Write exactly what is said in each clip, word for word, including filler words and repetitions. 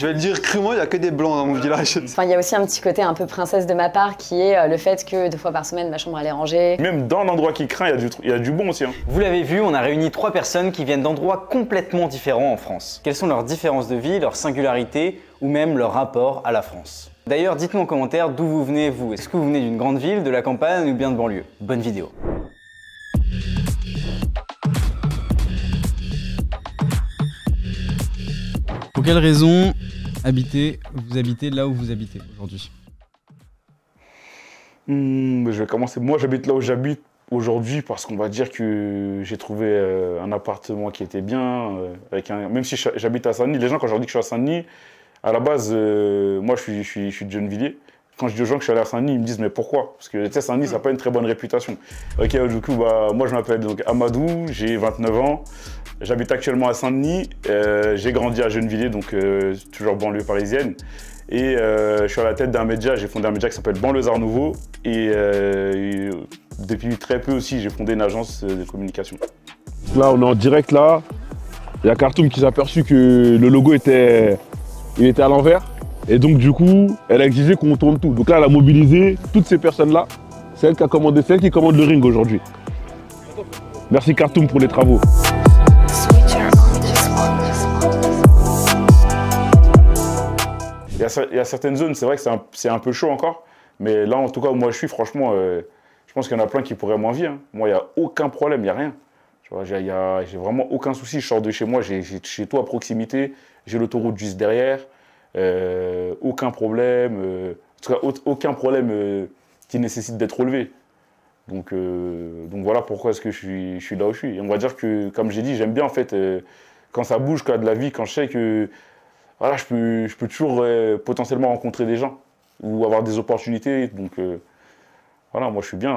Je vais le dire crûment, il n'y a que des blancs dans mon village. Enfin, il y a aussi un petit côté un peu princesse de ma part qui est le fait que deux fois par semaine, ma chambre elle est rangée. Même dans l'endroit qui craint, il y, y a du bon aussi. Hein. Vous l'avez vu, on a réuni trois personnes qui viennent d'endroits complètement différents en France. Quelles sont leurs différences de vie, leurs singularités ou même leur rapport à la France? D'ailleurs, dites-nous en commentaire d'où vous venez, vous. Est-ce que vous venez d'une grande ville, de la campagne ou bien de banlieue? Bonne vidéo. Pour quelles raisons habitez, vous habitez là où vous habitez aujourd'hui? mmh, Je vais commencer. Moi, j'habite là où j'habite aujourd'hui parce qu'on va dire que j'ai trouvé euh, un appartement qui était bien. Euh, avec un, même si j'habite à Saint-Denis, les gens, quand je leur dis que je suis à Saint-Denis, à la base, euh, moi, je suis, je, suis, je suis de Gennevilliers. Quand je dis aux gens que je suis allé à Saint-Denis, ils me disent mais pourquoi? Parce que Saint-Denis, ça n'a pas une très bonne réputation. Ok, du coup, bah, moi, je m'appelle donc Amadou, j'ai vingt-neuf ans. J'habite actuellement à Saint-Denis, euh, j'ai grandi à Gennevilliers, donc euh, toujours banlieue parisienne. Et euh, je suis à la tête d'un média, j'ai fondé un média qui s'appelle Banlieusard Nouveau. Et, euh, et depuis très peu aussi, j'ai fondé une agence de communication. Là, on est en direct là. Il y a Khartoum qui s'est aperçu que le logo était, il était à l'envers. Et donc du coup, elle a exigé qu'on tourne tout. Donc là, elle a mobilisé toutes ces personnes-là. C'est elle qui a commandé, c'est elle qui commande le ring aujourd'hui. Merci Khartoum pour les travaux. Il y a, il y a certaines zones, c'est vrai que c'est un, un peu chaud encore, mais là, en tout cas, où moi je suis, franchement, euh, je pense qu'il y en a plein qui pourraient moins vivre. Hein. Moi, il n'y a aucun problème, il n'y a rien. J'ai vraiment aucun souci, je sors de chez moi, j'ai chez toi à proximité, j'ai l'autoroute juste derrière, euh, aucun problème, euh, en tout cas, aucun problème euh, qui nécessite d'être relevé. Donc, euh, donc voilà pourquoi est-ce que je suis, je suis là où je suis. Et on va dire que, comme j'ai dit, j'aime bien en fait, euh, quand ça bouge, quand il y a de la vie, quand je sais que... Voilà, je peux, je peux toujours euh, potentiellement rencontrer des gens ou avoir des opportunités. Donc euh, voilà, moi je suis bien.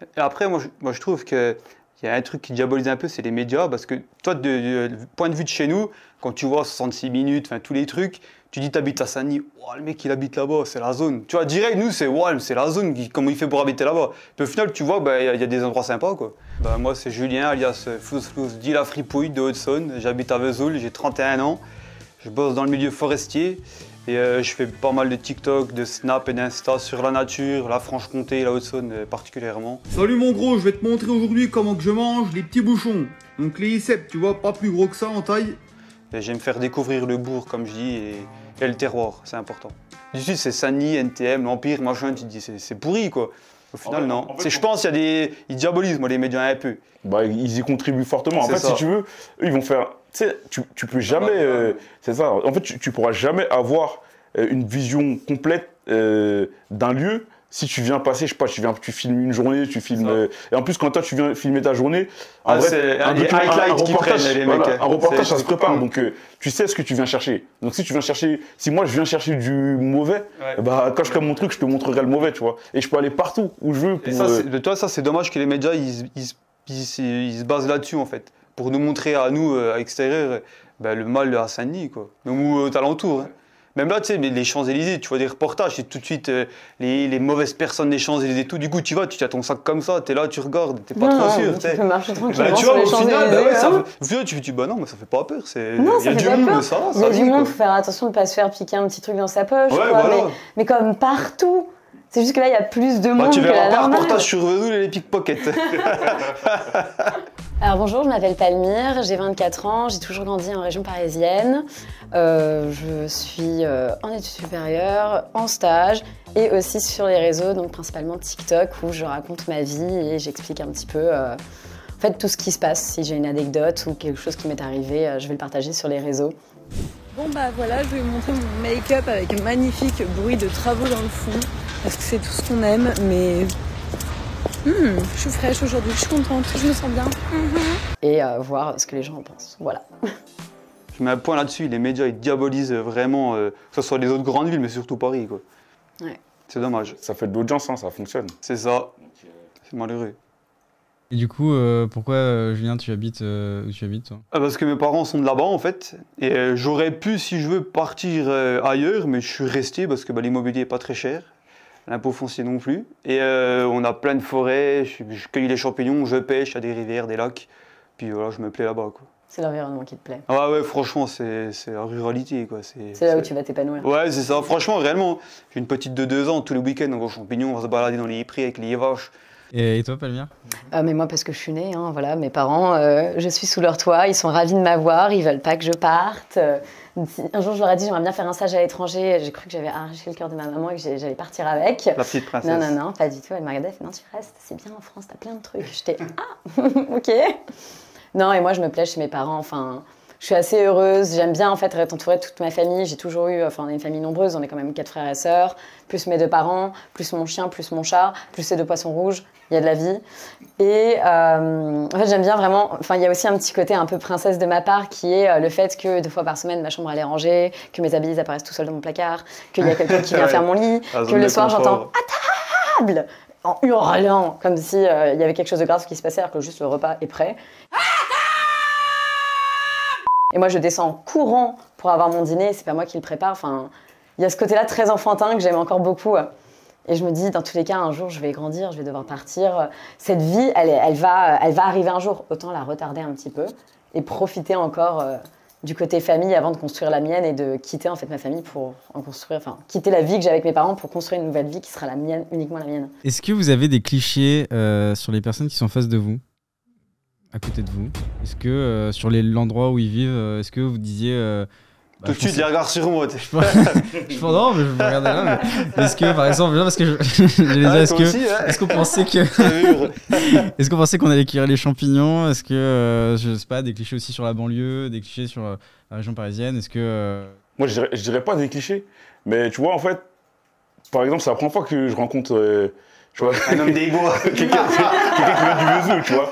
Hein. Et après, moi je, moi, je trouve qu'il y a un truc qui diabolise un peu, c'est les médias. Parce que toi, de, de point de vue de chez nous, quand tu vois soixante-six minutes, enfin tous les trucs, tu dis t'habites à Saint-Denis, oh, le mec il habite là-bas, c'est la zone. Tu vois, direct, nous c'est ouais, c'est la zone, comment il fait pour habiter là-bas. Puis au final, tu vois, il ben, y, y a des endroits sympas quoi. Ben, moi c'est Julien, alias Flooz Flooz la Fripouille de Haute-Saône, j'habite à Vesoul, j'ai trente et un ans, je bosse dans le milieu forestier et euh, je fais pas mal de TikTok, de Snap et d'Insta sur la nature, la Franche-Comté, la Haute-Saône euh, particulièrement. Salut mon gros, je vais te montrer aujourd'hui comment que je mange les petits bouchons. Donc les iceps, tu vois, pas plus gros que ça en taille. J'aime faire découvrir le bourg, comme je dis, et, et le terroir, c'est important. Du sud, c'est Saint-Denis, N T M, l'Empire, machin, tu te dis, c'est pourri, quoi. Au final, en non. En fait, je pense qu'il y a des... Ils diabolisent, moi, les médias, un peu. Bah, ils y contribuent fortement. En fait, ça. Si tu veux, eux, ils vont faire... Tu, tu peux jamais... Euh, c'est ça. En fait, tu, tu pourras jamais avoir une vision complète euh, d'un lieu si tu viens passer, je sais pas, tu viens, tu filmes une journée, tu filmes... Euh, et en plus, quand toi, tu viens filmer ta journée... En ah, vrai, un, un, un, un reportage, prennent, les mecs, voilà, un reportage ça se prépare. Donc, euh, tu sais ce que tu viens chercher. Donc, si tu viens chercher... Si moi, je viens chercher du mauvais, ouais. bah, quand je crée mon truc, je te montrerai le mauvais, tu vois. Et je peux aller partout où je veux. Pour, et ça, euh... toi, ça, c'est dommage que les médias, ils, ils, ils, ils se basent là-dessus, en fait. Pour nous montrer à nous, à l'extérieur, ben, le mal à Saint-Denis, quoi. Même aux alentours, hein. Même là, tu sais, les Champs-Élysées, tu vois des reportages, c'est tout de suite euh, les, les mauvaises personnes des Champs-Élysées et tout. Du coup, tu vas, tu as ton sac comme ça, t'es là, tu regardes, t'es pas non, trop ouais, sûr. Tu peux marcher tranquillement. Bah, tu vois, au final, bah, ouais, ça fait... tu te dis, bah non, mais ça fait pas peur. Non, ça fait pas peur. Ça, ça il y a du monde, il faut faire attention de pas se faire piquer un petit truc dans sa poche. Ouais, quoi, voilà. mais, mais comme partout. C'est juste que là, il y a plus de monde. Bah, tu verras pas un reportage sur Vesoul et les pickpockets. Alors bonjour, je m'appelle Palmyre, j'ai vingt-quatre ans, j'ai toujours grandi en région parisienne. Euh, je suis euh, en études supérieures, en stage et aussi sur les réseaux, donc principalement TikTok, où je raconte ma vie et j'explique un petit peu euh, en fait, tout ce qui se passe. Si j'ai une anecdote ou quelque chose qui m'est arrivé, euh, je vais le partager sur les réseaux. Bon bah voilà, je vais vous montrer mon make-up avec un magnifique bruit de travaux dans le fond, parce que c'est tout ce qu'on aime, mais... Mmh, je suis fraîche aujourd'hui, je suis contente, je me sens bien. Mmh. Et euh, voir ce que les gens en pensent, voilà. Je mets un point là-dessus, les médias ils diabolisent vraiment, euh, que ce soit les autres grandes villes, mais surtout Paris, quoi. Ouais. C'est dommage. Ça fait de l'audience, hein, ça fonctionne. C'est ça, c'est malheureux. Et du coup, euh, pourquoi, euh, Julien, tu habites euh, où tu habites, toi? Ah, parce que mes parents sont de là-bas, en fait. Et euh, j'aurais pu, si je veux, partir euh, ailleurs, mais je suis resté parce que bah, l'immobilier n'est pas très cher. L'impôt foncier non plus. Et euh, on a plein de forêts, je, je cueille les champignons, je pêche à des rivières, des lacs. Puis voilà, je me plais là-bas, quoi. C'est l'environnement qui te plaît. Ah ouais, franchement, c'est la ruralité, quoi. C'est là où tu vas t'épanouir. Ouais, c'est ça. Franchement, réellement, j'ai une petite de deux ans, tous les week-ends, on va aux champignons, on va se balader dans les prés avec les vaches. Et toi, Palmyre? euh, Mais moi, parce que je suis née, hein, voilà, mes parents, euh, je suis sous leur toit, ils sont ravis de m'avoir, ils veulent pas que je parte. Euh, un jour, je leur ai dit, j'aimerais bien faire un stage à l'étranger. J'ai cru que j'avais arraché le cœur de ma maman et que j'allais partir avec. La petite princesse. Non, non, non, pas du tout. Elle m'a regardée, elle m'a dit, non, tu restes, c'est bien en France, t'as plein de trucs. J'étais, ah, ok. Non, et moi, je me plais chez mes parents, enfin... Je suis assez heureuse, j'aime bien en fait être entourée de toute ma famille, j'ai toujours eu, enfin on est une famille nombreuse, on est quand même quatre frères et sœurs, plus mes deux parents, plus mon chien, plus mon chat, plus ces deux poissons rouges, il y a de la vie. Et euh, en fait j'aime bien vraiment, enfin il y a aussi un petit côté un peu princesse de ma part qui est le fait que deux fois par semaine ma chambre elle est rangée, que mes habits apparaissent tout seuls dans mon placard, qu'il y a quelqu'un qui vient ouais. faire mon lit, ah, que le soir j'entends à table en hurlant, comme s'il euh, y avait quelque chose de grave qui se passait alors que juste le repas est prêt. Ah Et moi, je descends en courant pour avoir mon dîner. C'est pas moi qui le prépare. Enfin, il y a ce côté-là très enfantin que j'aime encore beaucoup. Et je me dis, dans tous les cas, un jour, je vais grandir, je vais devoir partir. Cette vie, elle, elle, va, elle va arriver un jour. Autant la retarder un petit peu et profiter encore euh, du côté famille avant de construire la mienne et de quitter en fait ma famille pour en construire, enfin, quitter la vie que j'ai avec mes parents pour construire une nouvelle vie qui sera la mienne, uniquement la mienne. Est-ce que vous avez des clichés euh, sur les personnes qui sont en face de vous ? À côté de vous, est-ce que euh, sur l'endroit où ils vivent, euh, est-ce que vous disiez... Euh, bah, tout de suite, les regards sur moi. Je pense, non, mais je me regardais là. Mais... Est-ce que, par exemple, non, parce que je... ah, est-ce que... est qu'on pensait que... est-ce qu'on pensait qu'on allait cueillir les champignons? Est-ce que, euh, je sais pas, des clichés aussi sur la banlieue, des clichés sur euh, la région parisienne? Est-ce que... Euh... Moi, je dirais, je dirais pas des clichés, mais tu vois, en fait, par exemple, c'est la première fois que je rencontre... Euh, Tu vois, un homme des bois, quelqu'un qui vient du Vesoul, tu vois.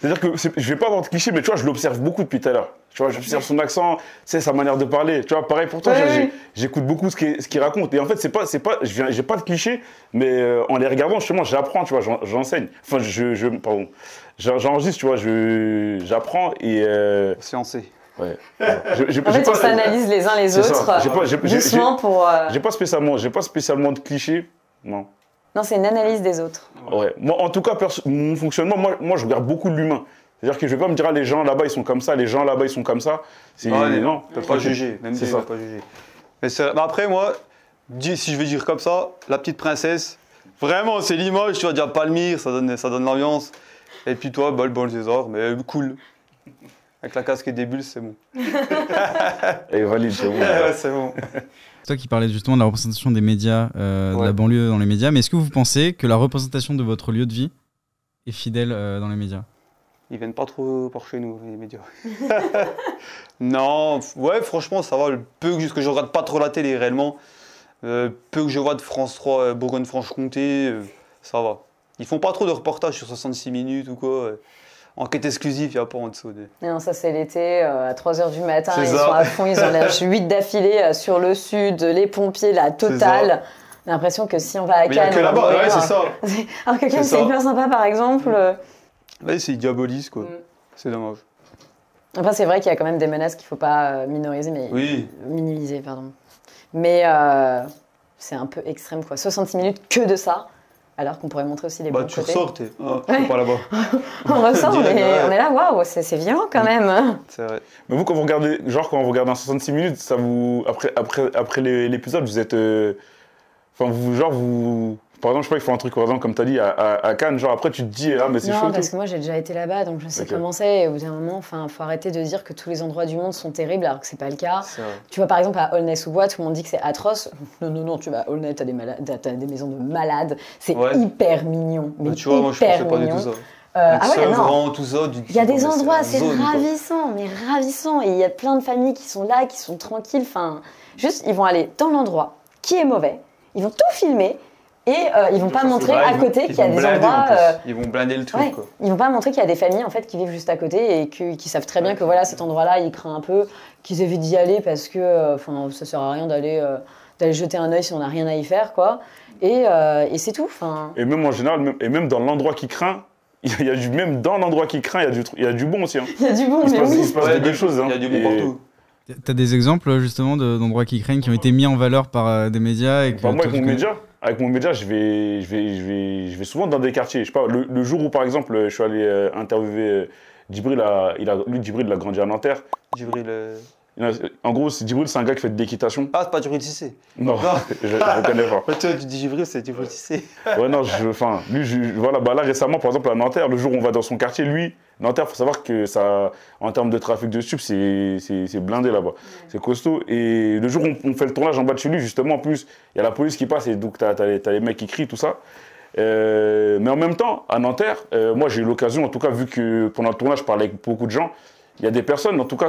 C'est-à-dire que je vais pas avoir de cliché, mais tu vois, je l'observe beaucoup depuis tout à l'heure. Tu vois, j'observe son accent, c'est sa manière de parler. Tu vois, pareil pour toi, oui. J'écoute beaucoup ce qu'il qu raconte. Et en fait, c'est pas, c'est pas, j'ai pas de cliché, mais euh, en les regardant, justement, j'apprends, tu vois, j'enseigne. En, enfin, je, je pardon, j'enregistre, tu vois, j'apprends et. Euh... Séancé. Ouais. Je, je, en fait, pas, on s'analyse les uns les autres. Euh, pas, doucement pour. Euh... J'ai pas spécialement, j'ai pas spécialement de cliché, non. Non, c'est une analyse des autres. Ouais. Moi, en tout cas, mon fonctionnement, moi, moi, je regarde beaucoup l'humain. C'est-à-dire que je ne vais pas me dire, ah, les gens là-bas, ils sont comme ça, les gens là-bas, ils sont comme ça. C'est non, non, non, tu ne peux pas juger. Même si tu ne peux pas juger. Mais bah, après, moi, si je vais dire comme ça, la petite princesse, vraiment, c'est l'image, tu vas dire Palmyre, ça donne, ça donne l'ambiance. Et puis toi, bah, le Banlieusard, mais cool. Avec la casque et des bulles, c'est bon. Et valide, c'est bon. Ouais, c'est bon. Toi qui parlais justement de la représentation des médias, euh, ouais. de la banlieue dans les médias, mais est-ce que vous pensez que la représentation de votre lieu de vie est fidèle euh, dans les médias? Ils viennent pas trop par chez nous, les médias. Non, ouais, franchement, ça va. Le peu que je regarde pas trop la télé réellement, euh, peu que je vois de France trois, euh, Bourgogne-Franche-Comté, euh, ça va. Ils font pas trop de reportages sur soixante-six minutes ou quoi. Euh. Enquête exclusive, il n'y a pas en dessous des... Non, ça c'est l'été, euh, à trois heures du matin, ils ça. sont à fond, ils en lâchent huit d'affilée euh, sur le sud, les pompiers, la totale. J'ai l'impression que si on va à Cannes... Il n'y a que là-bas, ouais, c'est ça. Alors que Cannes, c'est hyper sympa par exemple. Mmh. Ouais, c'est diabolise, quoi. Mmh. C'est dommage. Après, c'est vrai qu'il y a quand même des menaces qu'il ne faut pas minoriser, mais... Oui. Minimiser, pardon. Mais euh, c'est un peu extrême, quoi. soixante-six minutes, que de ça. Alors qu'on pourrait montrer aussi les bah, bons côtés. Bah tu ressors, t'es ah, ouais. pas là-bas. On ressort, mais on est là, waouh, c'est violent quand même. C'est vrai. Mais vous, quand vous regardez, genre quand vous regardez un soixante-six minutes, ça vous après après après l'épisode, vous êtes, euh... enfin vous genre vous, par exemple, je sais pas, il faut un truc par exemple comme t'as dit à, à, à Cannes, genre après tu te dis ah mais c'est chaud. Non, parce que moi j'ai déjà été là-bas, donc je sais okay. comment c'est. Et au bout d'un moment, enfin, faut arrêter de dire que tous les endroits du monde sont terribles alors que c'est pas le cas. Tu vois par exemple à Aulnay-sous-Bois, tout le monde dit que c'est atroce. Non non non, tu vas à Aulnay, t'as des malades, t'as des maisons de malades, c'est ouais. hyper mignon. Mais, mais tu vois, moi je pensais pas du tout ça. Euh, ah ouais, non. Tout ça, du, il y a des endroits, c'est ravissant, quoi. mais ravissant. Et il y a plein de familles qui sont là, qui sont tranquilles. Enfin, juste, ils vont aller dans l'endroit qui est mauvais, ils vont tout filmer. Et euh, ils vont pas montrer à côté qu'il y a des endroits... Euh... Ils vont blinder le truc, ouais. quoi. Ils vont pas montrer qu'il y a des familles, en fait, qui vivent juste à côté et qui, qui savent très bien ouais. que, voilà, cet endroit-là, ils craignent un peu, qu'ils évitent d'y aller parce que, enfin, euh, ça sert à rien d'aller euh, d'aller jeter un œil si on n'a rien à y faire, quoi. Et, euh, et c'est tout, enfin... Et même en général, même, et même dans l'endroit qui craint, il y a du... Même dans l'endroit qui craint, il y a du, il y a du bon aussi, hein. Il y a du bon, mais oui. Il se passe ouais, des choses, hein. Il y a du bon et... partout. T'as des exemples, justement, d'endroits qui craignent, qui ont été mis en valeur par euh, des médias et que... Par moi, avec mon média. Avec mon média, je vais, je, vais, je, vais, je vais souvent dans des quartiers. Je sais pas, le, le jour où, par exemple, je suis allé euh, interviewer euh, Djibril, a, il a, lui, Djibril, il a grandi à Nanterre. Djibril... Euh... En gros, Djibril, c'est un gars qui fait de l'équitation. Ah, c'est pas Djibril Cissé. Non, non. je, je reconnais pas. Tu dis Djibril, c'est Djibril Cissé. Ouais, non, je, enfin, lui, je, voilà, bah là récemment, par exemple, à Nanterre, le jour où on va dans son quartier, lui, Nanterre, faut savoir que ça, en termes de trafic de stupes, c'est blindé là-bas, mmh. c'est costaud. Et le jour où on, on fait le tournage en bas de chez lui, justement, en plus, il y a la police qui passe et donc t'as t'as les, les mecs qui crient tout ça. Euh, mais en même temps, à Nanterre, euh, moi, j'ai eu l'occasion, en tout cas, vu que pendant le tournage, je parlais avec beaucoup de gens. Il y a des personnes, en tout cas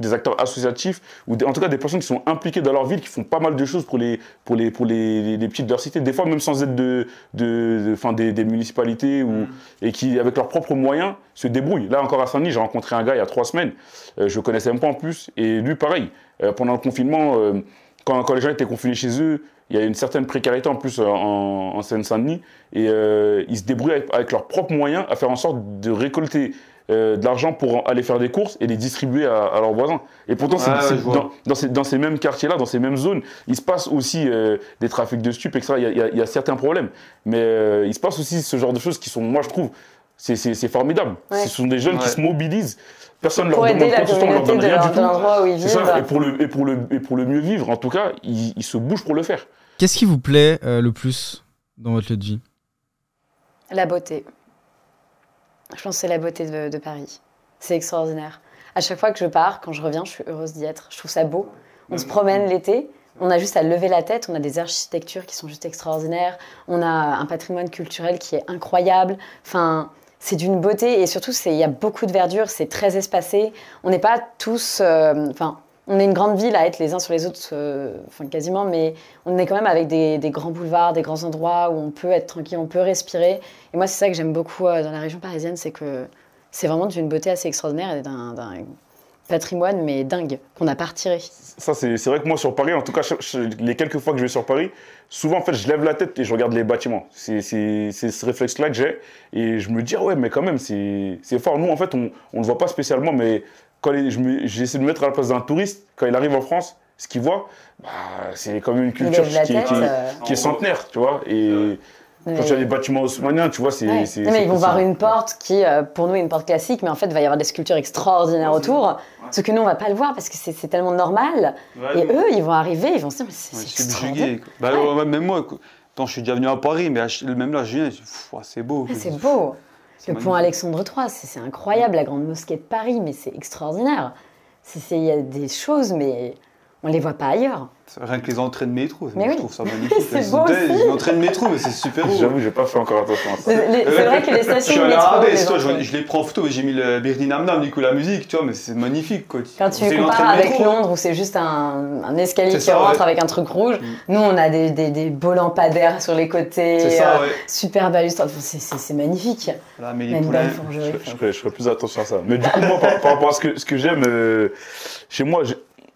des acteurs associatifs, ou des, en tout cas des personnes qui sont impliquées dans leur ville, qui font pas mal de choses pour les, pour les, pour les, les, les petits de leur cité, des fois même sans aide de, de, de, fin des, des municipalités, ou, mmh. et qui, avec leurs propres moyens, se débrouillent. Là encore à Saint-Denis, j'ai rencontré un gars il y a trois semaines, euh, je ne connaissais même pas en plus, et lui pareil, euh, pendant le confinement, euh, quand, quand les gens étaient confinés chez eux, il y a une certaine précarité en plus en, en Seine-Saint-Denis, et euh, ils se débrouillent avec, avec leurs propres moyens à faire en sorte de récolter Euh, de l'argent pour aller faire des courses et les distribuer à, à leurs voisins. Et pourtant, ah, c'est, dans, dans, ces, dans ces mêmes quartiers-là, dans ces mêmes zones, il se passe aussi euh, des trafics de stupes, et cetera. Il y a, il y a, il y a certains problèmes. Mais euh, il se passe aussi ce genre de choses qui sont, moi, je trouve, c'est formidable. Ouais. Ce sont des jeunes ouais. qui se mobilisent. Personne ne leur demande quoi que ce soit, on ne leur donne rien du tout. C'est ça. Et pour, le, et, pour le, et pour le mieux vivre, en tout cas, ils, ils se bougent pour le faire. Qu'est-ce qui vous plaît euh, le plus dans votre lieu de vie? La beauté. Je pense que c'est la beauté de, de Paris. C'est extraordinaire. À chaque fois que je pars, quand je reviens, je suis heureuse d'y être. Je trouve ça beau. On se promène l'été, on a juste à lever la tête, on a des architectures qui sont juste extraordinaires, on a un patrimoine culturel qui est incroyable. Enfin, c'est d'une beauté et surtout, il y a beaucoup de verdure, c'est très espacé. On n'est pas tous... Euh, enfin, on est une grande ville à être les uns sur les autres, euh, enfin quasiment, mais on est quand même avec des, des grands boulevards, des grands endroits où on peut être tranquille, on peut respirer. Et moi, c'est ça que j'aime beaucoup euh, dans la région parisienne, c'est que c'est vraiment d'une beauté assez extraordinaire et d'un patrimoine, mais dingue, qu'on n'a pas retiré. Ça, c'est vrai que moi, sur Paris, en tout cas, je, je, les quelques fois que je vais sur Paris, souvent, en fait, je lève la tête et je regarde les bâtiments. C'est ce réflexe-là que j'ai. Et je me dis, ah ouais, mais quand même, c'est fort. Nous, en fait, on ne le voit pas spécialement, mais... Quand j'essaie de me mettre à la place d'un touriste, quand il arrive en France, ce qu'il voit, bah, c'est quand même une culture qui, tête, qui, qui, euh... qui est centenaire, tu vois. Et mais... quand tu as des bâtiments haussmanniens, tu vois, c'est... Ouais. Mais ils vont voir une porte qui, pour nous, est une porte classique, mais en fait, il va y avoir des sculptures extraordinaires ouais, autour, ouais. ce que nous, on ne va pas le voir parce que c'est tellement normal. Ouais, et ouais. eux, ils vont arriver, ils vont se dire, mais c'est ouais, extraordinaire. Bah, ouais. Ouais, même moi, quand je suis déjà venu à Paris, mais même là, je viens, c'est beau. Ouais, c'est beau. Le pont Alexandre trois, c'est incroyable, la grande mosquée de Paris, mais c'est extraordinaire. Il y a des choses, mais on ne les voit pas ailleurs. Rien que les entrées de métro, mais moi, oui. je trouve ça magnifique. C'est beau aussi. Les entrées de métro, mais c'est super beau. J'avoue, je n'ai pas fait encore attention à ça. C'est vrai que les stations de métro... Arabais, toi, je, je les prends en photo, j'ai mis le Birnin Amnam, du coup la musique, tu vois, mais c'est magnifique. Quoi. Quand tu compares avec métro, Londres, où c'est juste un, un escalier qui ça, rentre ouais. avec un truc rouge, mmh. nous, on a des, des, des beaux lampadaires sur les côtés, ça, euh, ouais. super balustrades, enfin, c'est magnifique. Voilà, mais les poulains, je ferai plus attention à ça. Mais du coup, moi, par rapport à ce que j'aime, chez moi,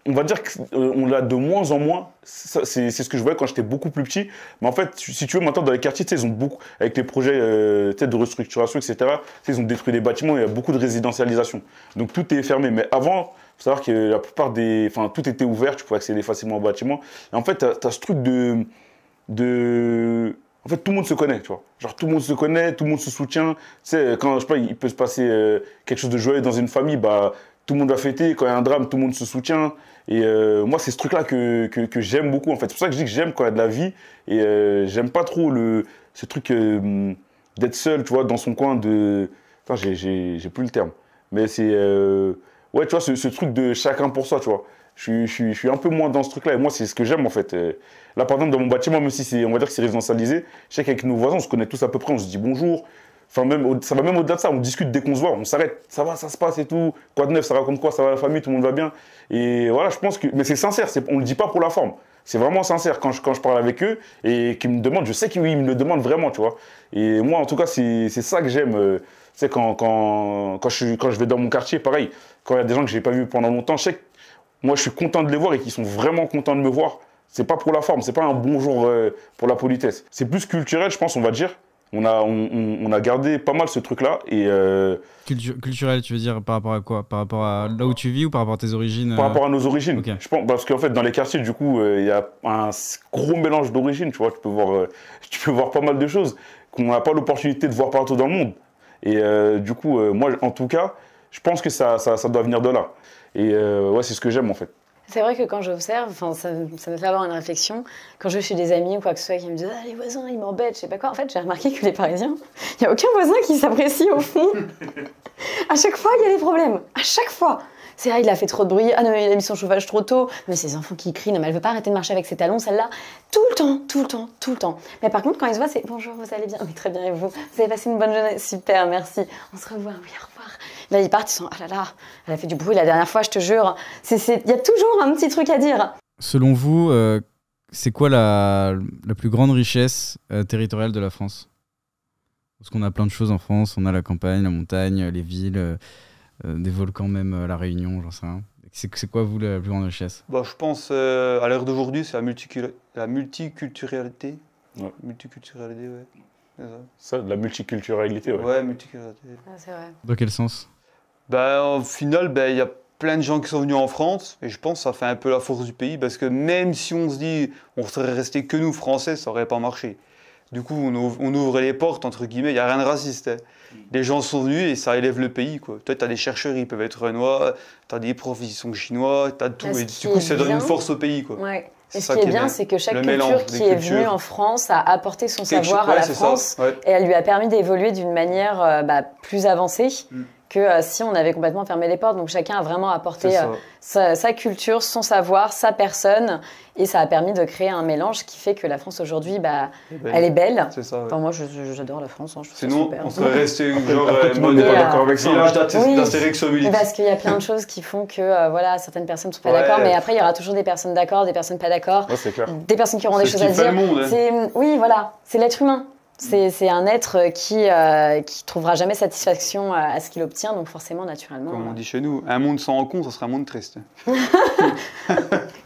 on va dire qu'on l'a de moins en moins, c'est ce que je voyais quand j'étais beaucoup plus petit, mais en fait, si tu veux, maintenant dans les quartiers, ils ont beaucoup, avec les projets euh, de restructuration, et cetera, ils ont détruit des bâtiments, il y a beaucoup de résidentialisation, donc tout est fermé, mais avant, il faut savoir que la plupart des, enfin tout était ouvert, tu pouvais accéder facilement aux bâtiments, et en fait, tu as, t'as ce truc de... de En fait, tout le monde se connaît, tu vois. Genre, tout le monde se connaît, tout le monde se soutient. Tu sais, quand, je sais pas, il peut se passer euh, quelque chose de joyeux dans une famille, bah, tout le monde va fêter. Quand il y a un drame, tout le monde se soutient. Et euh, moi, c'est ce truc-là que, que, que j'aime beaucoup, en fait. C'est pour ça que je dis que j'aime quand il y a de la vie. Et euh, j'aime pas trop le, ce truc euh, d'être seul, tu vois, dans son coin de... Attends, j'ai plus le terme. Mais c'est... Euh... Ouais, tu vois, ce, ce truc de chacun pour soi, tu vois. Je, je, je suis un peu moins dans ce truc-là et moi, c'est ce que j'aime en fait. Là, par exemple, dans mon bâtiment, même si on va dire que c'est résidentialisé, je sais qu'avec nos voisins, on se connaît tous à peu près, on se dit bonjour. Enfin, même, ça va même au-delà de ça, on discute dès qu'on se voit, on s'arrête, ça va, ça se passe et tout. Quoi de neuf, ça raconte quoi, ça va la famille, tout le monde va bien. Et voilà, je pense que. Mais c'est sincère, on ne le dit pas pour la forme. C'est vraiment sincère quand je, quand je parle avec eux et qu'ils me demandent, je sais qu'ils me le demandent vraiment, tu vois. Et moi, en tout cas, c'est ça que j'aime. Tu sais, quand, quand, quand, je, quand je vais dans mon quartier, pareil, quand il y a des gens que je n'ai pas vus pendant longtemps, je sais que moi, je suis content de les voir et qu'ils sont vraiment contents de me voir. C'est pas pour la forme, c'est pas un bonjour euh, pour la politesse. C'est plus culturel, je pense, on va dire. On a, on, on a gardé pas mal ce truc-là. Et euh... Cultu culturel, tu veux dire par rapport à quoi? Par rapport à là où tu vis ou par rapport à tes origines euh... Par rapport à nos origines. Okay. Je pense, parce qu'en fait, dans les quartiers, du coup, il euh, y a un gros mélange d'origines. Tu vois, tu peux voir, euh, tu peux voir pas mal de choses qu'on n'a pas l'opportunité de voir partout dans le monde. Et euh, du coup, euh, moi, en tout cas, Je pense que ça, ça, ça doit venir de là. Et euh, ouais, c'est ce que j'aime en fait. C'est vrai que quand j'observe, ça, ça me fait avoir une réflexion, quand je suis des amis ou quoi que ce soit qui me disent « Ah, les voisins, ils m'embêtent, je sais pas quoi », en fait, j'ai remarqué que les Parisiens, il n'y a aucun voisin qui s'apprécie au fond. À chaque fois, il y a des problèmes. À chaque fois. C'est « Ah, il a fait trop de bruit. Ah non, il a mis son chauffage trop tôt. Mais ces enfants qui crient, non mais elle veut pas arrêter de marcher avec ses talons, celle-là. » Tout le temps, tout le temps, tout le temps. Mais par contre, quand ils se voient, c'est « Bonjour, vous allez bien ? » « Oui, très bien, et vous ? Vous avez passé une bonne journée ? » « Super, merci. On se revoit. Oui, au revoir. » Là, ils partent, ils sont « Ah là là, elle a fait du bruit la dernière fois, je te jure. » Il y a toujours un petit truc à dire. Selon vous, euh, c'est quoi la, la plus grande richesse euh, territoriale de la France ? Parce qu'on a plein de choses en France. On a la campagne, la montagne, les villes... Euh... Euh, des volcans même, euh, la Réunion, j'en sais rien. C'est quoi, vous, la plus grande richesse? Bah, je pense, euh, à l'heure d'aujourd'hui, c'est la, multicul la multiculturalité. Ouais. Multiculturalité, ouais. Ça, de la multiculturalité, ouais. Ouais, multiculturalité. Ah, c'est vrai. Dans quel sens? Bah, au final, bah, y a plein de gens qui sont venus en France, et je pense que ça fait un peu la force du pays, parce que même si on se dit on serait resté que nous, Français, ça n'aurait pas marché. Du coup, on ouvre, on ouvre les portes, entre guillemets, il n'y a rien de raciste. Hein. Les gens sont venus et ça élève le pays. Toi, tu as des chercheurs, ils peuvent être renois, tu as des profs, ils sont chinois, tu as tout. Et du coup, ça donne une force au pays. Quoi. Ouais. Et ce qui est bien, c'est que chaque culture qui est venue en France a apporté son savoir à la France et elle lui a permis d'évoluer d'une manière euh, bah, plus avancée. Mm. Que euh, si on avait complètement fermé les portes. Donc chacun a vraiment apporté euh, sa, sa culture, son savoir, sa personne, et ça a permis de créer un mélange qui fait que la France aujourd'hui, bah, elle est belle. C'est ça, ouais. Enfin, moi, j'adore la France. Hein, je Sinon, super. On serait resté genre mode d'accord avec ça. Parce qu'il y a plein de choses qui font que euh, voilà, certaines personnes ne sont pas ouais. d'accord, mais après, il y aura toujours des personnes d'accord, des personnes pas d'accord, ouais, des personnes qui auront des choses à dire. C'est hein. Oui, voilà, c'est l'être humain. C'est un être qui ne euh, trouvera jamais satisfaction à, à ce qu'il obtient, donc forcément, naturellement... Comme on dit chez nous, un monde sans rencontre, ce sera un monde triste. Il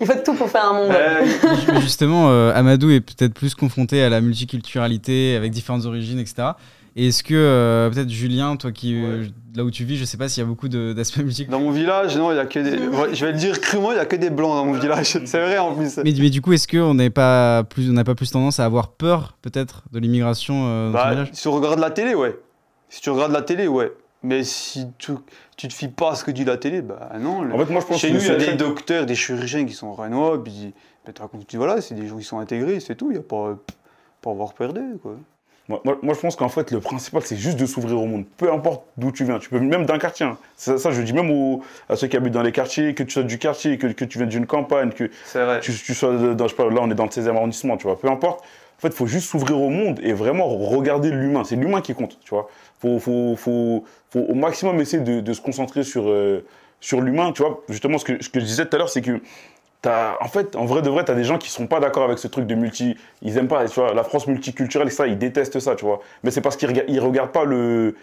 faut de tout pour faire un monde. Euh... Justement, euh, Amadou est peut-être plus confronté à la multiculturalité, avec différentes origines, et cetera. Et est-ce que, euh, peut-être Julien, toi qui, ouais. euh, là où tu vis, je ne sais pas s'il y a beaucoup d'aspects multiculturels. Dans mon village, non, il n'y a que des... Je vais le dire crûment, il n'y a que des blancs dans mon village. C'est vrai en plus. Mais, mais du coup, est-ce qu'on n'a pas, pas plus tendance à avoir peur, peut-être, de l'immigration euh, dans bah, ton village? Si on regarde la télé, ouais. Si tu regardes la télé, ouais. Mais si tu, tu te fies pas à ce que dit la télé, bah non. Le... En fait, moi, je pense Chez nous, il y a des docteurs, des chirurgiens qui sont renois, puis bah, tu racontes, voilà, c'est des gens qui sont intégrés, c'est tout. Il n'y a pas, pas à avoir peur d'eux, quoi. Moi, moi, je pense qu'en fait, le principal, c'est juste de s'ouvrir au monde. Peu importe d'où tu viens. Tu peux même d'un quartier. Hein. Ça, ça, je dis même aux, à ceux qui habitent dans les quartiers, que tu sois du quartier, que, que tu viennes d'une campagne, que tu, tu sois dans, je sais pas, là, on est dans le seizième arrondissement, tu vois. Peu importe. En fait, il faut juste s'ouvrir au monde et vraiment regarder l'humain. C'est l'humain qui compte, tu vois. Faut, faut, faut, faut au maximum essayer de, de se concentrer sur, euh, sur l'humain, tu vois. Justement, ce que, ce que je disais tout à l'heure, c'est que As, en fait, en vrai de vrai, tu as des gens qui ne sont pas d'accord avec ce truc de multi... Ils n'aiment pas, tu vois, la France multiculturelle, ça, ils détestent ça, tu vois. Mais c'est parce qu'ils ne regardent pas le...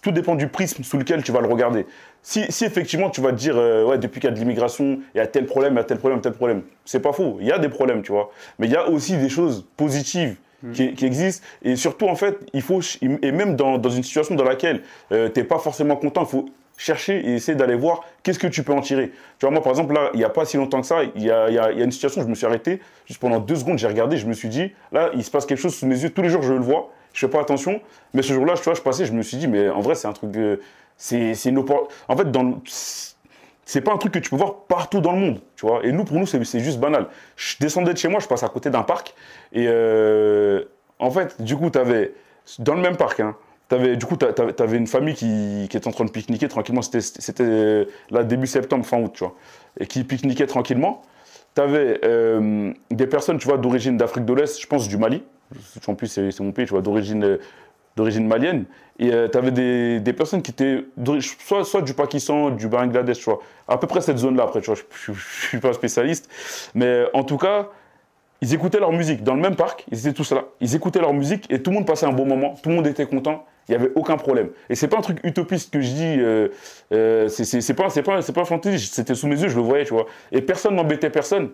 Tout dépend du prisme sous lequel tu vas le regarder. Si, si effectivement, tu vas te dire, euh, ouais, depuis qu'il y a de l'immigration, il y a tel problème, il y a tel problème, tel problème. C'est pas faux, il y a des problèmes, tu vois. Mais il y a aussi des choses positives mmh. qui, qui existent. Et surtout, en fait, il faut... Et même dans, dans une situation dans laquelle euh, tu n'es pas forcément content, il faut... chercher et essayer d'aller voir qu'est-ce que tu peux en tirer. Tu vois, moi, par exemple, là, il n'y a pas si longtemps que ça, il y a, il y a, il y a une situation où je me suis arrêté. Juste pendant deux secondes, j'ai regardé, je me suis dit, là, il se passe quelque chose sous mes yeux. Tous les jours, je le vois, je fais pas attention. Mais ce jour-là, tu vois, je passais, je me suis dit, mais en vrai, c'est un truc... Euh, c'est une opportunité. En fait, dans le... C'est pas un truc que tu peux voir partout dans le monde, tu vois. Et nous, pour nous, c'est juste banal. Je descendais de chez moi, je passe à côté d'un parc. Et euh, en fait, du coup, tu avais... Dans le même parc, hein. T'avais, du coup, tu avais, avais une famille qui, qui était en train de pique-niquer tranquillement. C'était euh, là début septembre, fin août, tu vois. Et qui pique-niquait tranquillement. Tu avais euh, des personnes, tu vois, d'origine d'Afrique de l'Est, je pense du Mali. En plus, c'est mon pays, tu vois, d'origine euh, d'origine malienne. Et euh, tu avais des, des personnes qui étaient soit, soit du Pakistan, du Bangladesh, tu vois. À peu près cette zone-là, après, tu vois. Je ne suis pas spécialiste. Mais euh, en tout cas... Ils écoutaient leur musique dans le même parc, ils étaient tous là. Ils écoutaient leur musique et tout le monde passait un bon moment, tout le monde était content, il n'y avait aucun problème. Et c'est pas un truc utopiste que je dis, euh, euh, c'est pas, pas, pas fantaisiste, c'était sous mes yeux, je le voyais, tu vois. Et personne n'embêtait personne,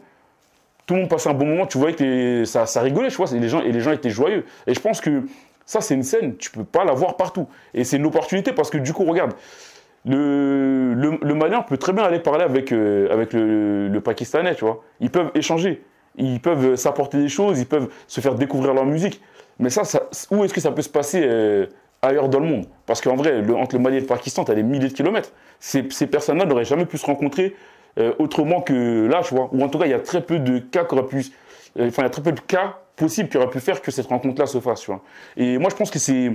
tout le monde passait un bon moment, tu voyais que les, ça, ça rigolait, tu vois, et les, gens, et les gens étaient joyeux. Et je pense que ça, c'est une scène, tu peux pas la voir partout. Et c'est une opportunité parce que du coup, regarde, le, le, le Malien peut très bien aller parler avec, euh, avec le, le Pakistanais, tu vois. Ils peuvent échanger. Ils peuvent s'apporter des choses, ils peuvent se faire découvrir leur musique. Mais ça, ça où est-ce que ça peut se passer euh, ailleurs dans le monde. Parce qu'en vrai, le, entre le Mali et le Pakistan, tu as des milliers de kilomètres. Ces, ces personnes-là n'auraient jamais pu se rencontrer euh, autrement que là, tu vois. Ou en tout cas, il y a très peu de cas qu'aurait pu... Euh, enfin, il y a très peu de cas possibles qui auraient pu faire que cette rencontre-là se fasse, tu vois. Et moi, je pense que c'est...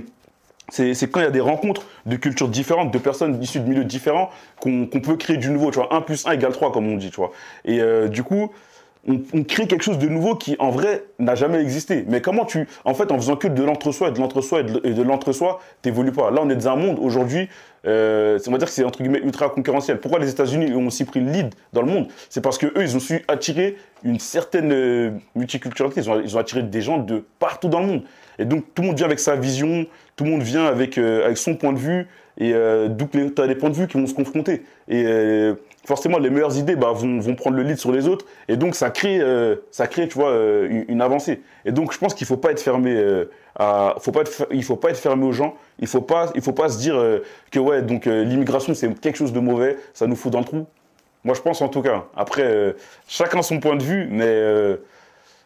C'est quand il y a des rencontres de cultures différentes, de personnes issues de milieux différents, qu'on qu'on peut créer du nouveau, tu vois. un plus un égale trois, comme on dit, tu vois. Et euh, du coup, on, on crée quelque chose de nouveau qui, en vrai, n'a jamais existé. Mais comment tu... En fait, en faisant que de l'entre-soi, et de l'entre-soi, et de l'entre-soi, t'évolues pas. Là, on est dans un monde, aujourd'hui, euh, on va dire que c'est, entre guillemets, ultra concurrentiel. Pourquoi les États-Unis ont aussi pris le lead dans le monde? C'est parce qu'eux, ils ont su attirer une certaine euh, multiculturalité. Ils ont, ils ont attiré des gens de partout dans le monde. Et donc, tout le monde vient avec sa vision, tout le monde vient avec, euh, avec son point de vue, et euh, donc tu as des points de vue qui vont se confronter. Et euh, forcément, les meilleures idées bah, vont, vont prendre le lead sur les autres, et donc ça crée, euh, ça crée tu vois, euh, une, une avancée. Et donc, je pense qu'il ne faut pas être fermé euh, à, faut pas être, il faut pas être fermé aux gens, il ne faut pas, il faut pas se dire euh, que ouais, donc euh, l'immigration, c'est quelque chose de mauvais, ça nous fout dans le trou. Moi, je pense en tout cas. Après, euh, chacun son point de vue, mais... Euh,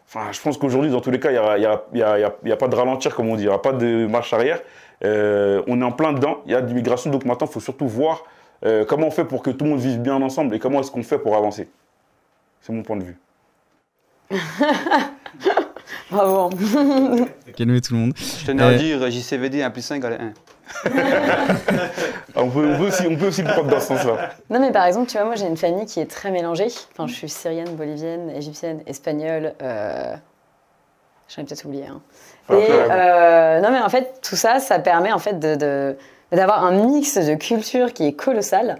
Enfin, je pense qu'aujourd'hui, dans tous les cas, il n'y a, a, a, a, a pas de ralentir, comme on dit, il n'y a pas de marche arrière. Euh, on est en plein dedans, il y a de l'immigration, donc maintenant, il faut surtout voir euh, comment on fait pour que tout le monde vive bien ensemble et comment est-ce qu'on fait pour avancer. C'est mon point de vue. Bravo. Calmez tout le monde. Je tenais euh... à dire, J C V D, un plus cinq égale un. on, peut, on, peut aussi, on peut aussi le prendre dans ce sens-là. Non mais par exemple, tu vois, moi j'ai une famille qui est très mélangée. Enfin, je suis syrienne, bolivienne, égyptienne, espagnole. Euh... J'en ai peut-être oublié. Hein. Enfin, Et euh... non mais en fait, tout ça, ça permet en fait de, de, d'avoir un mix de cultures qui est colossal.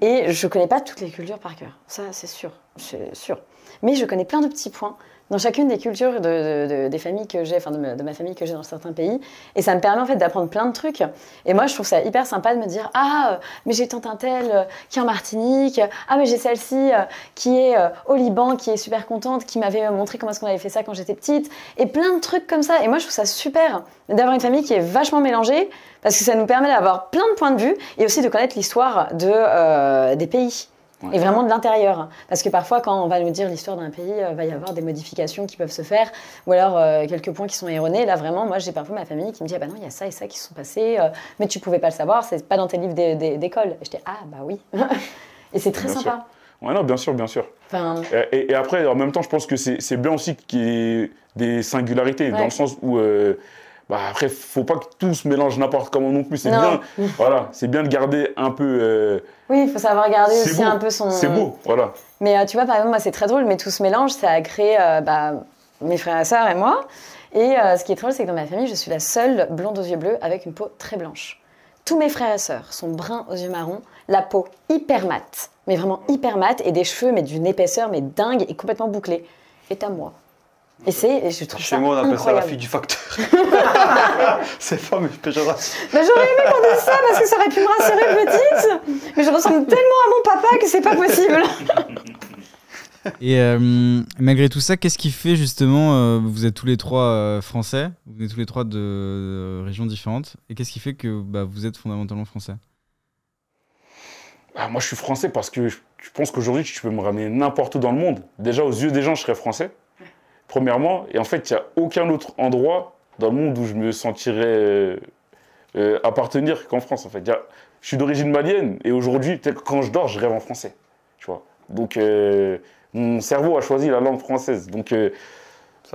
Et je connais pas toutes les cultures par cœur. Ça, c'est sûr, c'est sûr. Mais je connais plein de petits points dans chacune des cultures de, de, de, des familles que j'ai, enfin de, de ma famille que j'ai dans certains pays, et ça me permet en fait d'apprendre plein de trucs. Et moi, je trouve ça hyper sympa de me dire ah mais j'ai tante un tel qui est en Martinique, ah mais j'ai celle-ci qui est au Liban, qui est super contente, qui m'avait montré comment est-ce qu'on avait fait ça quand j'étais petite, et plein de trucs comme ça. Et moi, je trouve ça super d'avoir une famille qui est vachement mélangée parce que ça nous permet d'avoir plein de points de vue et aussi de connaître l'histoire de euh, des pays. Et vraiment de l'intérieur. Parce que parfois, quand on va nous dire l'histoire d'un pays, il va y avoir des modifications qui peuvent se faire, ou alors euh, quelques points qui sont erronés. Là, vraiment, moi, j'ai parfois ma famille qui me dit ah ben non, il y a ça et ça qui se sont passés, euh, mais tu pouvais pas le savoir, c'est pas dans tes livres d'école. Et je dis ah bah oui. Et c'est très bien sympa. Sûr. Ouais, non, bien sûr, bien sûr. Enfin... Et, et après, en même temps, je pense que c'est bien aussi qu'il y ait des singularités, ouais. Dans le sens où. Euh, Bah après, faut pas que tout se mélange n'importe comment non plus. C'est bien, voilà, c'est bien de garder un peu. Euh... Oui, il faut savoir garder aussi beau. Un peu son. C'est beau, voilà. Mais tu vois, par exemple, moi, c'est très drôle, mais tout se mélange, ça a créé euh, bah, mes frères et sœurs et moi. Et euh, ce qui est drôle, c'est que dans ma famille, je suis la seule blonde aux yeux bleus avec une peau très blanche. Tous mes frères et sœurs sont bruns aux yeux marrons, la peau hyper mate, mais vraiment hyper mate, et des cheveux mais d'une épaisseur mais dingue et complètement bouclés. Et à moi. Et c'est, je trouve ça incroyable. Chez moi, on appelle ça la fille du facteur. C'est pas mais péjoratif. Ben, j'aurais aimé qu'on dise ça parce que ça aurait pu me rassurer petite, mais je ressemble tellement à mon papa que c'est pas possible. Et euh, malgré tout ça, qu'est-ce qui fait justement, euh, vous êtes tous les trois euh, français, vous venez tous les trois de, de régions différentes, et qu'est-ce qui fait que bah, vous êtes fondamentalement français? Ah, moi, je suis français parce que je, je pense qu'aujourd'hui, tu peux me ramener n'importe où dans le monde. Déjà, aux yeux des gens, je serais français. Premièrement, et en fait, il n'y a aucun autre endroit dans le monde où je me sentirais euh, euh, appartenir qu'en France. En fait, y a, je suis d'origine malienne et aujourd'hui, quand je dors, je rêve en français. Tu vois. Donc, euh, mon cerveau a choisi la langue française. Donc, euh,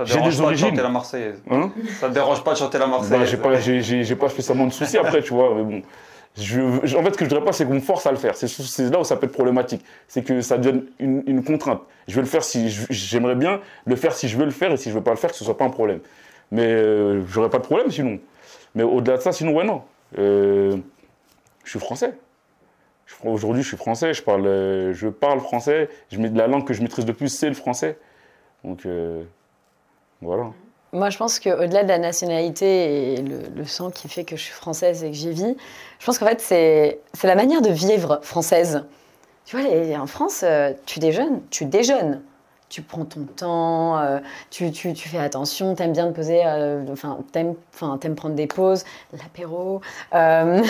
j'ai des origines. Ça ne dérange pas de chanter la Marseillaise. Hein, ça ne dérange pas de chanter la Marseillaise. Bah, j'ai pas spécialement de soucis après, tu vois. Mais bon, je, je, en fait, ce que je voudrais pas, c'est qu'on me force à le faire. C'est là où ça peut être problématique. C'est que ça devient une, une contrainte. Je vais le faire si j'aimerais bien le faire si je veux le faire et si je veux pas le faire que ce soit pas un problème. Mais euh, j'aurais pas de problème sinon. Mais au-delà de ça, sinon ouais non. Euh, je suis français. Aujourd'hui, je suis français. Je parle, euh, je parle français. Je mets de la langue que je maîtrise le plus, c'est le français. Donc euh, voilà. Moi, je pense qu'au-delà de la nationalité et le, le sang qui fait que je suis française et que j'y vis, je pense qu'en fait, c'est la manière de vivre française. Tu vois, les, en France, tu déjeunes, tu déjeunes. tu prends ton temps, euh, tu, tu, tu fais attention, t'aimes bien te poser, enfin, euh, t'aimes, enfin, t'aimes prendre des pauses, l'apéro. Euh...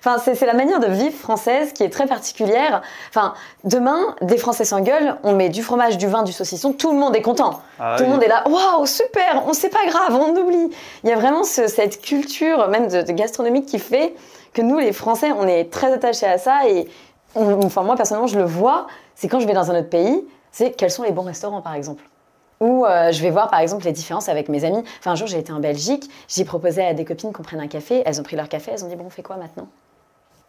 Enfin, c'est, c'est la manière de vivre française qui est très particulière. Enfin, demain, des Français s'engueulent, on met du fromage, du vin, du saucisson, tout le monde est content. Ah, tout le oui. monde est là, waouh, super, on sait pas grave, on oublie. Il y a vraiment ce, cette culture, même de, de gastronomique, qui fait que nous, les Français, on est très attachés à ça. Et on, enfin, moi, personnellement, je le vois, c'est quand je vais dans un autre pays, c'est quels sont les bons restaurants, par exemple. Ou euh, je vais voir, par exemple, les différences avec mes amis. Enfin, un jour, j'ai été en Belgique, j'ai proposé à des copines qu'on prenne un café. Elles ont pris leur café, elles ont dit, bon, on fait quoi maintenant?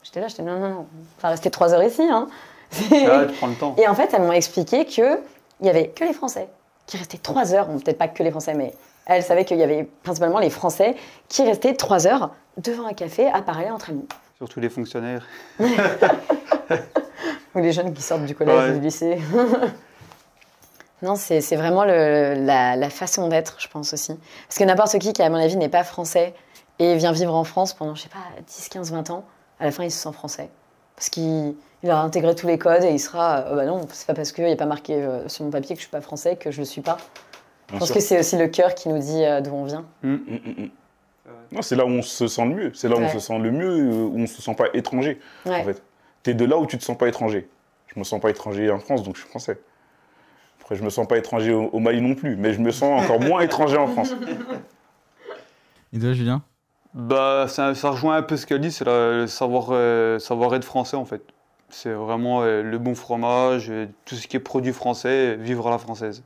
J'étais là, j'étais non, non, non, on va rester trois heures ici. Hein. Ah, tu prends le temps. Et en fait, elles m'ont expliqué qu'il n'y avait que les Français qui restaient trois heures. Bon, peut-être pas que les Français, mais elles savaient qu'il y avait principalement les Français qui restaient trois heures devant un café à parler entre amis. Surtout les fonctionnaires. Ou les jeunes qui sortent du collège, ouais. du lycée. Non, c'est, c'est vraiment le, la, la façon d'être, je pense aussi. Parce que n'importe qui qui, à mon avis, n'est pas français et vient vivre en France pendant, je sais pas, dix, quinze, vingt ans, à la fin, il se sent français. Parce qu'il il a intégré tous les codes et il sera... Oh bah non, c'est pas parce qu'il n'y a pas marqué euh, sur mon papier que je suis pas français que je le suis pas. Bien je pense sûr. Que c'est aussi le cœur qui nous dit euh, d'où on vient. Mmh, mmh, mmh. Non, c'est là où on se sent le mieux. C'est là où ouais. on se sent le mieux, où on se sent pas étranger, ouais. en fait. T'es de là où tu te sens pas étranger. Je me sens pas étranger en France, donc je suis français. Après, je me sens pas étranger au, au Mali non plus, mais je me sens encore moins étranger en France. Et toi, Julien ? Bah, ça, ça rejoint un peu ce qu'elle dit, c'est la, le savoir, euh, savoir être français, en fait. C'est vraiment euh, le bon fromage, euh, tout ce qui est produit français, vivre à la française.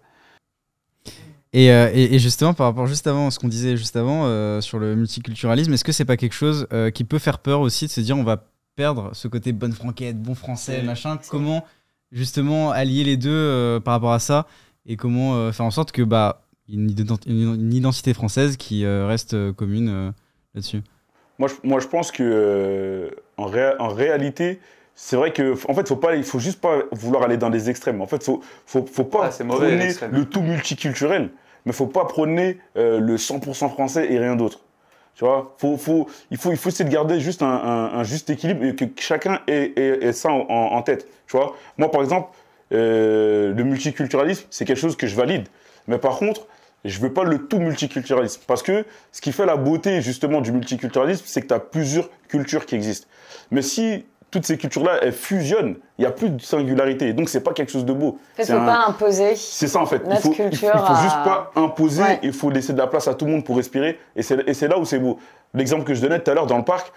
Et, euh, et, et justement, par rapport juste avant, ce qu'on disait juste avant euh, sur le multiculturalisme, est-ce que c'est pas quelque chose euh, qui peut faire peur aussi, de se dire on va perdre ce côté bonne franquette, bon français, machin, comment justement allier les deux euh, par rapport à ça et comment euh, faire en sorte que bah, une, identi- une identité française qui euh, reste euh, commune euh, là-dessus. Moi je, moi, je pense que euh, en, réa- en réalité, c'est vrai que en fait, faut pas, il faut juste pas vouloir aller dans les extrêmes. En fait, faut, faut, faut pas ah, c'est mauvais, prôner l'extrême. Le tout multiculturel, mais faut pas prôner euh, le cent pour cent français et rien d'autre. Tu vois, faut, faut, il faut, il faut essayer de garder juste un, un, un juste équilibre et que chacun ait, ait, ait ça en, en tête. Tu vois, moi par exemple, euh, le multiculturalisme, c'est quelque chose que je valide. Mais par contre, je veux pas le tout multiculturalisme parce que ce qui fait la beauté justement du multiculturalisme, c'est que tu as plusieurs cultures qui existent. Mais si toutes ces cultures-là, elles fusionnent, il n'y a plus de singularité. Donc, c'est pas quelque chose de beau. En fait, il ne faut un... pas imposer. C'est ça, en fait. Il ne faut, il faut, il faut à... juste pas imposer. Ouais. Il faut laisser de la place à tout le monde pour respirer. Et c'est, et c'est là où c'est beau. L'exemple que je donnais tout à l'heure dans le parc,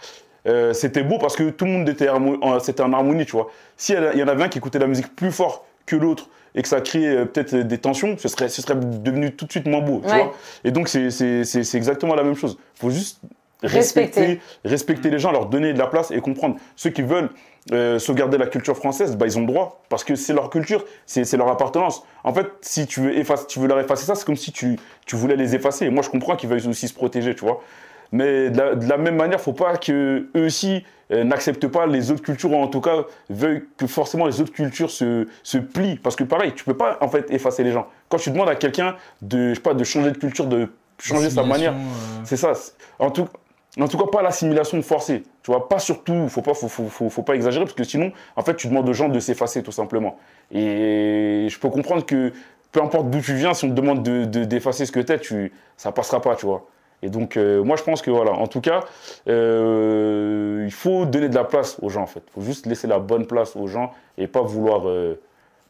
euh, c'était beau parce que tout le monde était, harmon... c'était en harmonie, tu vois. S'il y en avait un qui écoutait la musique plus fort que l'autre et que ça créait euh, peut-être des tensions, ce serait, ce serait devenu tout de suite moins beau, tu ouais. vois. Et donc, c'est, c'est, c'est, c'est exactement la même chose. Il faut juste... Respecter, respecter les gens, leur donner de la place et comprendre. Ceux qui veulent euh, sauvegarder la culture française, bah, ils ont le droit parce que c'est leur culture, c'est, c'est leur appartenance. En fait, si tu veux, effacer, tu veux leur effacer ça, c'est comme si tu, tu voulais les effacer. Et moi, je comprends qu'ils veulent aussi se protéger, tu vois. Mais de la, de la même manière, il ne faut pas qu'eux aussi euh, n'acceptent pas les autres cultures ou en tout cas veulent que forcément les autres cultures se, se plient. Parce que pareil, tu ne peux pas en fait, effacer les gens. Quand tu demandes à quelqu'un de, je sais pas, de changer de culture, de changer sa manière, euh... c'est ça. En tout cas, En tout cas, pas l'assimilation forcée, tu vois, pas surtout, faut pas, faut, faut, faut, faut pas exagérer, parce que sinon, en fait, tu demandes aux gens de s'effacer, tout simplement. Et je peux comprendre que, peu importe d'où tu viens, si on te demande de, de, d'effacer ce que t'es, tu, ça passera pas, tu vois. Et donc, euh, moi, je pense que, voilà, en tout cas, euh, il faut donner de la place aux gens, en fait. Il faut juste laisser la bonne place aux gens et pas vouloir... Euh,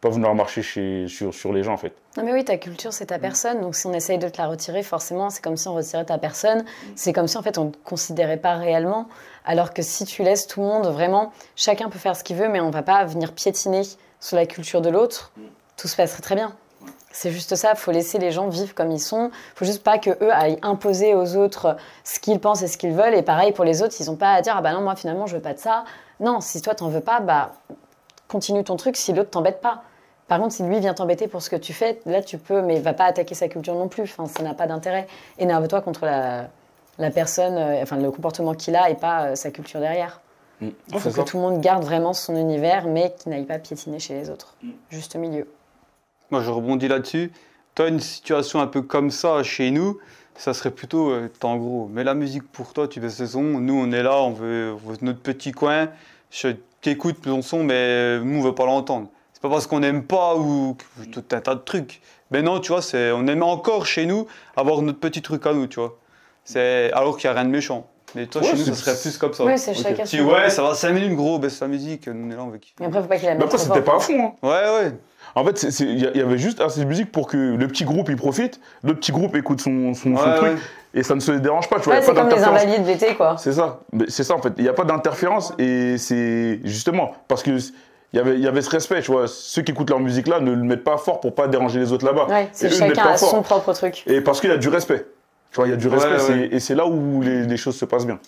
pas vouloir marcher chez, sur, sur les gens, en fait. Non, mais oui, ta culture, c'est ta personne. Donc, si on essaye de te la retirer, forcément, c'est comme si on retirait ta personne. C'est comme si, en fait, on ne te considérait pas réellement. Alors que si tu laisses tout le monde, vraiment, chacun peut faire ce qu'il veut, mais on ne va pas venir piétiner sur la culture de l'autre. Tout se passerait très bien. C'est juste ça. Il faut laisser les gens vivre comme ils sont. Il ne faut juste pas qu'eux aillent imposer aux autres ce qu'ils pensent et ce qu'ils veulent. Et pareil, pour les autres, ils n'ont pas à dire « Ah bah non, moi, finalement, je ne veux pas de ça. » Non, si toi, tu n'en veux pas, bah continue ton truc si l'autre ne t'embête pas. Par contre, si lui vient t'embêter pour ce que tu fais, là tu peux, mais va pas attaquer sa culture non plus. Enfin, ça n'a pas d'intérêt. Énerve-toi contre la, la personne, euh, enfin le comportement qu'il a et pas euh, sa culture derrière. Mmh. Il faut que ça. Tout le monde garde vraiment son univers, mais qu'il n'aille pas piétiner chez les autres. Mmh. Juste au milieu. Moi, je rebondis là-dessus. T'as une situation un peu comme ça chez nous, ça serait plutôt, euh, en gros, mets la musique pour toi, tu fais ce son. Nous, on est là, on veut, on veut notre petit coin. Je t'écoute ton son, mais nous, on veut pas l'entendre. pas parce qu'on n'aime pas ou tout un tas de trucs. Mais non, tu vois, on aime encore chez nous avoir notre petit truc à nous, tu vois. Alors qu'il n'y a rien de méchant. Mais toi, ouais, chez nous, ça serait plus comme ça. Ouais, c'est chacun. Okay. Si, ouais, ça va cinq minutes, gros, baisse la musique, nous on est là, on veut qui. Mais après, faut pas qu'il la mette. Mais après, c'était pas à fond, hein. Ouais, ouais. En fait, il y, y avait juste assez de musique pour que le petit groupe y profite, le petit groupe écoute son, son, ouais, son ouais. truc, et ça ne se dérange pas, tu vois. Ouais, c'est comme les invalides d'été, quoi. C'est ça, c'est ça en fait. Il n'y a pas d'interférence, et c'est justement parce que. Il y, avait, il y avait ce respect, tu vois. Ceux qui écoutent leur musique là ne le mettent pas fort pour pas déranger les autres là-bas. Ouais, c'est chacun à son propre truc. Et parce qu'il y a du respect. Tu vois, il y a du respect. Ouais, ouais. Et c'est là où les, les choses se passent bien.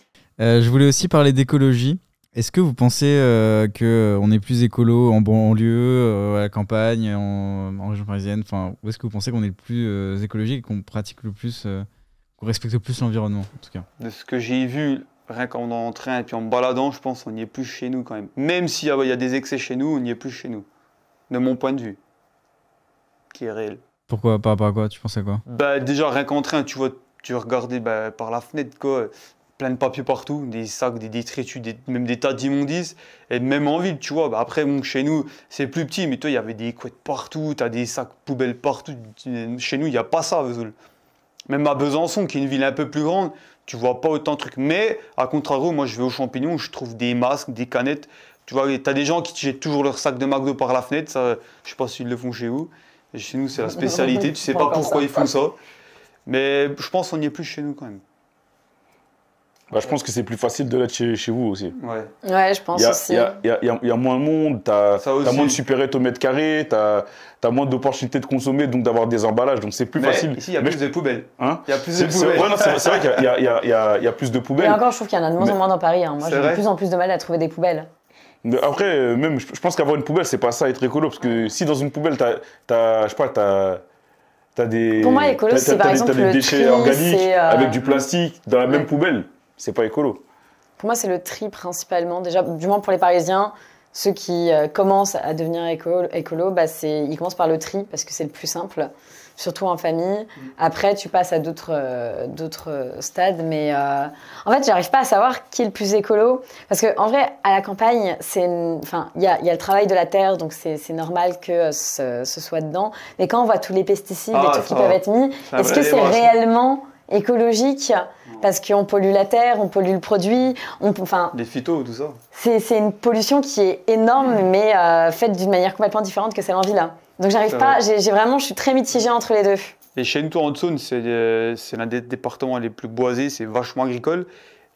Euh, je voulais aussi parler d'écologie. Est-ce que vous pensez euh, qu'on est plus écolo en banlieue, euh, à la campagne, en, en région parisienne? Enfin, où est-ce que vous pensez qu'on est le plus euh, écologique, qu'on pratique le plus, euh, qu'on respecte le plus l'environnement, en tout cas? De ce que j'ai vu... Rien qu'en en train et puis en me baladant, je pense qu'on n'y est plus chez nous quand même. Même s'il y a des excès chez nous, on n'y est plus chez nous. De mon point de vue. Qui est réel. Pourquoi? Par rapport à quoi? Tu pensais quoi? Bah déjà, rien qu'en train, tu vois, tu regardais bah, par la fenêtre, quoi. Plein de papiers partout, des sacs, des détritus, des, même des tas d'immondices. Et même en ville, tu vois. Bah, après, bon, chez nous, c'est plus petit, mais toi, il y avait des couettes partout, t'as des sacs poubelles partout. Chez nous, il n'y a pas ça, Vesoul. Même à Besançon, qui est une ville un peu plus grande, tu vois pas autant de trucs. Mais, à contrario, moi, je vais aux champignons, je trouve des masques, des canettes. Tu vois, t'as des gens qui jettent toujours leur sac de McDo par la fenêtre. Ça, je sais pas s'ils le font chez vous. Et chez nous, c'est la spécialité. Tu sais pas pourquoi ils font ça. Mais je pense qu'on n'y est plus chez nous quand même. Bah, je pense que c'est plus facile de l'être chez, chez vous aussi. Ouais, ouais je pense y a, aussi. Il y, y, y, y a moins de monde, tu as, as moins de supérettes au mètre carré, tu as, as moins d'opportunités de consommer, donc d'avoir des emballages, donc c'est plus mais facile. Ici, il y a plus de poubelles. Hein, il y a plus de poubelles. C'est vrai qu'il y, y, y, y, y a plus de poubelles. Et encore, je trouve qu'il y en a de moins mais, en moins dans Paris. Hein. Moi, j'ai de plus en plus de mal à trouver des poubelles. Après, même, je pense qu'avoir une poubelle, c'est pas ça être écolo, parce que si dans une poubelle, tu as, as, je sais pas, tu as... T'as des, pour moi, écolo, c'est par exemple des déchets organiques avec du plastique dans la même poubelle. C'est pas écolo. Pour moi, c'est le tri principalement. Déjà, du moins pour les Parisiens, ceux qui euh, commencent à devenir écolo, écolo bah, ils commencent par le tri parce que c'est le plus simple, surtout en famille. Après, tu passes à d'autres euh, d'autres stades. Mais euh, en fait, j'arrive pas à savoir qui est le plus écolo. Parce qu'en vrai, à la campagne, il y a, y a le travail de la terre, donc c'est normal que euh, ce, ce soit dedans. Mais quand on voit tous les pesticides ah, et tout qui va. peuvent être mis, est-ce que c'est réellement... écologique, parce qu'on pollue la terre, on pollue le produit, on, enfin... Les phytos, tout ça. C'est une pollution qui est énorme, mmh. mais euh, faite d'une manière complètement différente que celle en ville. Donc j'arrive pas, j'ai vraiment, je suis très mitigée entre les deux. Et chez nous, en Haute-Saône, c'est euh, l'un des départements les plus boisés, c'est vachement agricole.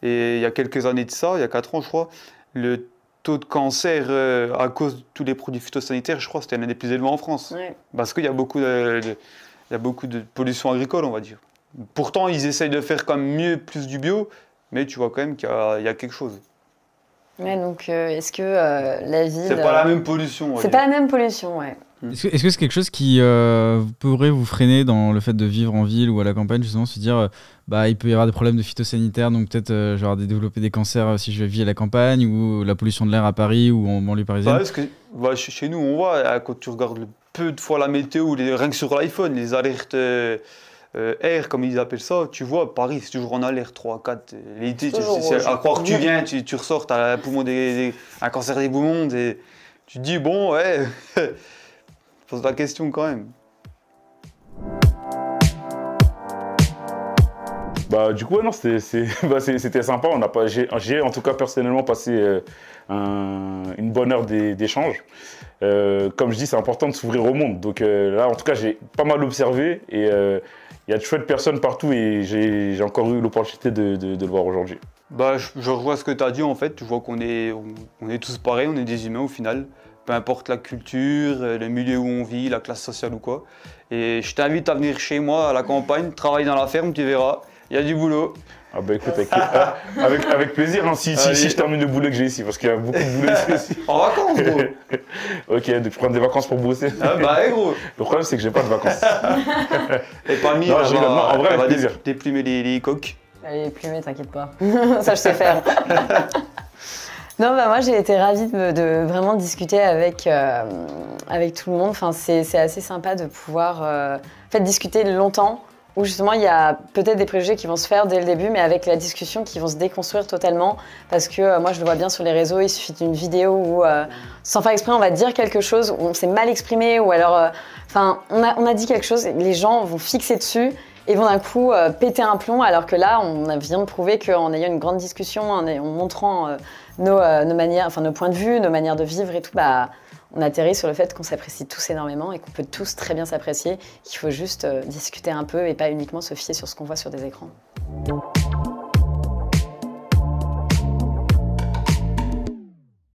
Et il y a quelques années de ça, il y a quatre ans, je crois, le taux de cancer euh, à cause de tous les produits phytosanitaires, je crois, c'était l'un des plus élevés en France. Ouais. Parce qu'il y a beaucoup de, de, il y a beaucoup de pollution agricole, on va dire. Pourtant, ils essayent de faire quand même mieux, plus du bio, mais tu vois quand même qu'il y, y a quelque chose. Ouais, donc euh, est-ce que euh, la ville... C'est pas euh, la même pollution. C'est pas la même pollution, ouais. Mmh. Est-ce que c'est -ce que quelque chose qui euh, pourrait vous freiner dans le fait de vivre en ville ou à la campagne, justement, se dire, euh, bah, il peut y avoir des problèmes de phytosanitaire, donc peut-être euh, genre développer des cancers euh, si je vis à la campagne, ou la pollution de l'air à Paris ou en banlieue parisienne? Bah, parce que bah, chez nous, on voit, quand tu regardes peu de fois la météo, les, rien que sur l'iPhone, les alertes... Euh, Euh, R comme ils appellent ça, tu vois, Paris c'est toujours en alerte trois, quatre, l'été, à croire que tu viens, tu, tu ressors, tu as un, poumon des, des, un cancer des poumons, et tu te dis bon, ouais, pose la question quand même. Bah, du coup, ouais, non, c'était bah, sympa, j'ai en tout cas personnellement passé euh, un, une bonne heure d'échange. Euh, comme je dis, c'est important de s'ouvrir au monde, donc euh, là en tout cas j'ai pas mal observé et... Euh, il y a de chouettes personnes partout et j'ai encore eu l'opportunité de, de, de le voir aujourd'hui. Bah, je, je revois ce que tu as dit en fait. Tu vois qu'on est, on, on est tous pareils, on est des humains au final. Peu importe la culture, le milieu où on vit, la classe sociale ou quoi. Et je t'invite à venir chez moi à la campagne, travailler dans la ferme, tu verras. Il y a du boulot. Ah bah écoute, avec, avec, avec plaisir, hein, si, si, si je termine le boulot que j'ai ici, parce qu'il y a beaucoup de boulot ici. En vacances, gros. Ok, donc je prends des vacances pour bosser. Ah bah hey, gros. Le problème, c'est que j'ai pas de vacances. Et Palmyre, non, elle va, non, en vrai, elle va dé déplumer les, les coques. Les plumer, t'inquiète pas. Ça, je sais faire. Non, bah moi, j'ai été ravie de, de vraiment discuter avec, euh, avec tout le monde. Enfin, c'est assez sympa de pouvoir euh, en fait, discuter longtemps. où justement il y a peut-être des préjugés qui vont se faire dès le début, mais avec la discussion qui vont se déconstruire totalement, parce que euh, moi je le vois bien sur les réseaux, il suffit d'une vidéo où euh, sans faire exprès on va dire quelque chose, où on s'est mal exprimé, ou alors euh, enfin, on, a, on a dit quelque chose, et les gens vont fixer dessus et vont d'un coup euh, péter un plomb, alors que là on vient de prouver qu'en ayant une grande discussion, en, en montrant euh, nos, euh, nos, manières, enfin, nos points de vue, nos manières de vivre et tout, bah, on atterrit sur le fait qu'on s'apprécie tous énormément et qu'on peut tous très bien s'apprécier, qu'il faut juste euh, discuter un peu et pas uniquement se fier sur ce qu'on voit sur des écrans.